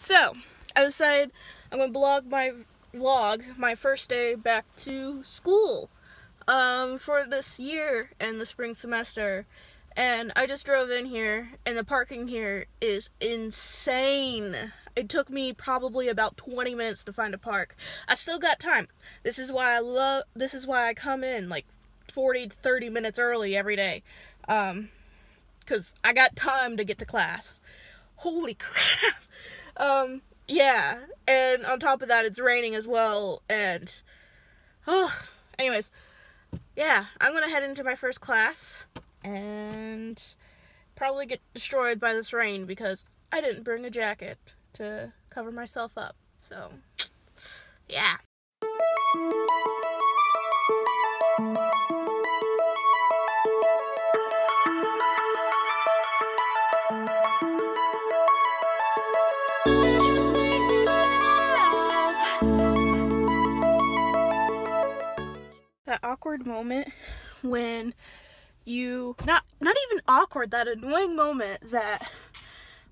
So, I decided I'm going to vlog my first day back to school for this year and the spring semester. And I just drove in here, and the parking here is insane. It took me probably about 20 minutes to find a park. I still got time. This is why I come in like 40 to 30 minutes early every day, because I got time to get to class. Holy crap! Yeah, and on top of that, it's raining as well, and, oh, anyways, yeah, I'm gonna head into my first class, and probably get destroyed by this rain, because I didn't bring a jacket to cover myself up, so, yeah. That awkward moment when you not even awkward, that annoying moment that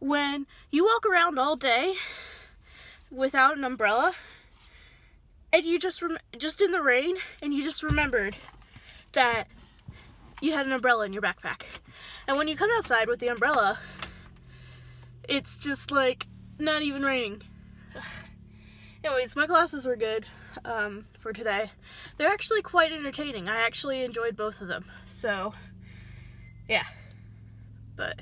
when you walk around all day without an umbrella and you just in the rain, and you just remembered that you had an umbrella in your backpack, and when you come outside with the umbrella, it's just like not even raining. Anyways, my classes were good for today. They're actually quite entertaining. I actually enjoyed both of them. So, yeah. But,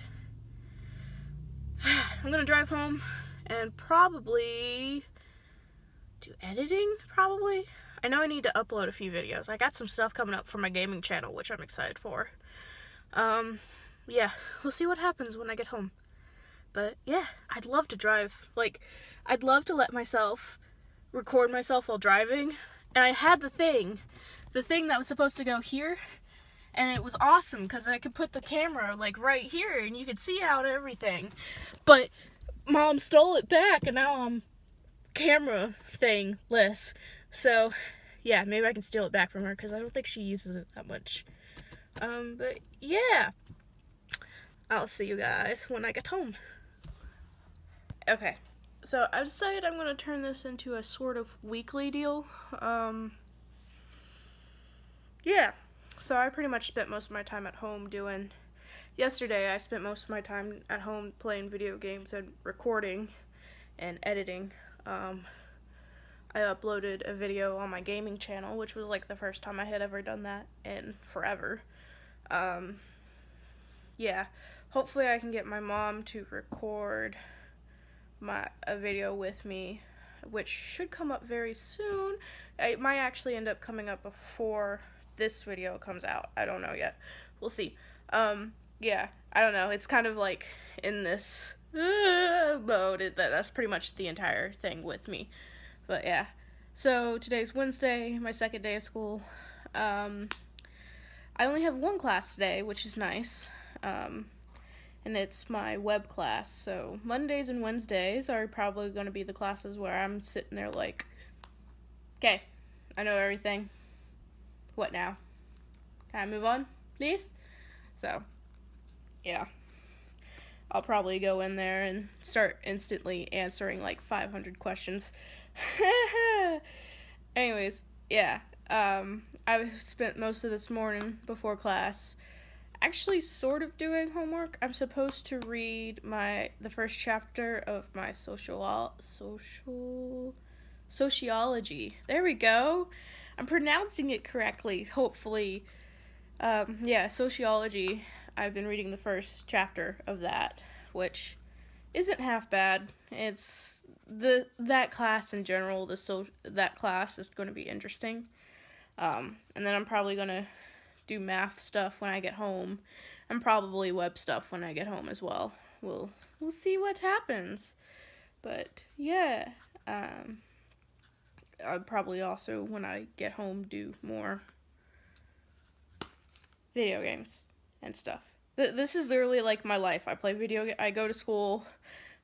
I'm gonna drive home and probably do editing, probably. I know I need to upload a few videos. I got some stuff coming up for my gaming channel, which I'm excited for. Yeah, we'll see what happens when I get home. But, yeah, I'd love to drive. Like, I'd love to let myself record myself while driving, and I had the thing that was supposed to go here, and it was awesome because I could put the camera like right here and you could see out everything, but Mom stole it back and now I'm camera thingless. So yeah, maybe I can steal it back from her because I don't think she uses it that much. But yeah, I'll see you guys when I get home. Okay. So I decided I'm going to turn this into a sort of weekly deal. Yeah, so I pretty much spent most of my time at home doing... Yesterday I spent most of my time at home playing video games and recording and editing. I uploaded a video on my gaming channel, which was like the first time I had ever done that in forever. Yeah, hopefully I can get my mom to record a video with me, which should come up very soon. It might actually end up coming up before this video comes out. I don't know yet. We'll see. Yeah, I don't know. It's kind of like in this mode. That's pretty much the entire thing with me. But yeah. So today's Wednesday, my second day of school. I only have one class today, which is nice. And it's my web class, so Mondays and Wednesdays are probably going to be the classes where I'm sitting there like, okay, I know everything, what now? Can I move on, please? So, yeah, I'll probably go in there and start instantly answering like 500 questions. Anyways, yeah, I spent most of this morning before class actually sort of doing homework. I'm supposed to read the first chapter of my sociology. There we go. I'm pronouncing it correctly, hopefully. Yeah, sociology. I've been reading the first chapter of that, which isn't half bad. It's that class in general, that class is going to be interesting. And then I'm probably going to do math stuff when I get home, and probably web stuff when I get home as well. We'll see what happens. But yeah, I'll probably also when I get home do more video games and stuff. This is literally like my life. I go to school,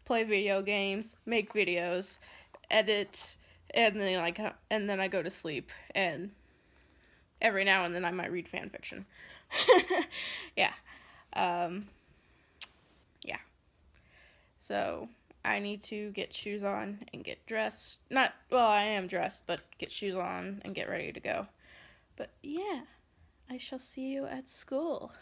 play video games, make videos, edit, and then I go to sleep, and every now and then I might read fan fiction. Yeah. So, I need to get shoes on and get dressed. Not, well, I am dressed, but get shoes on and get ready to go. But yeah, I shall see you at school.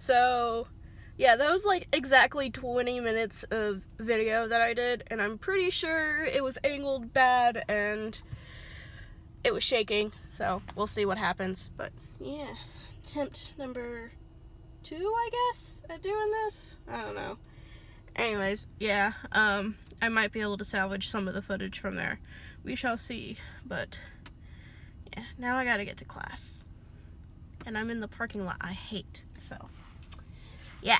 So, yeah, that was like exactly 20 minutes of video that I did, and I'm pretty sure it was angled bad and it was shaking, so we'll see what happens. But yeah, attempt number 2, I guess, at doing this? I don't know. Anyways, yeah, I might be able to salvage some of the footage from there. We shall see, but yeah, now I gotta get to class. And I'm in the parking lot I hate, so... yeah.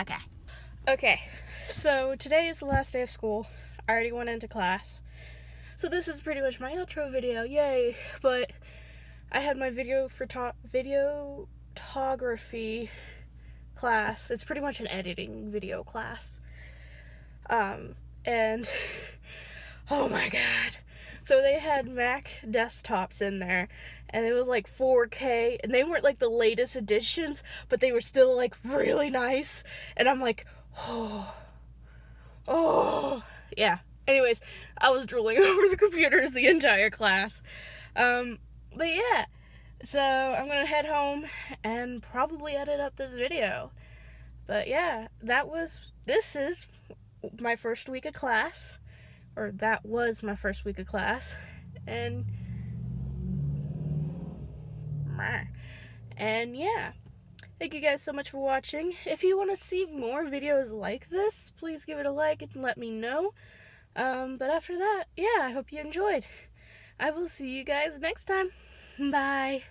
Okay. Okay, so today is the last day of school. I already went into class. So this is pretty much my outro video, yay! But I had my videography class. It's pretty much an editing video class. And oh my god. So they had Mac desktops in there, and it was like 4K, and they weren't like the latest editions, but they were still like really nice, and I'm like, oh, yeah. Anyways, I was drooling over the computers the entire class, but yeah, so I'm gonna head home and probably edit up this video, but yeah, this is my first week of class, or that was my first week of class, and yeah, thank you guys so much for watching. If you want to see more videos like this, please give it a like and let me know. But after that, yeah, I hope you enjoyed. I will see you guys next time. Bye.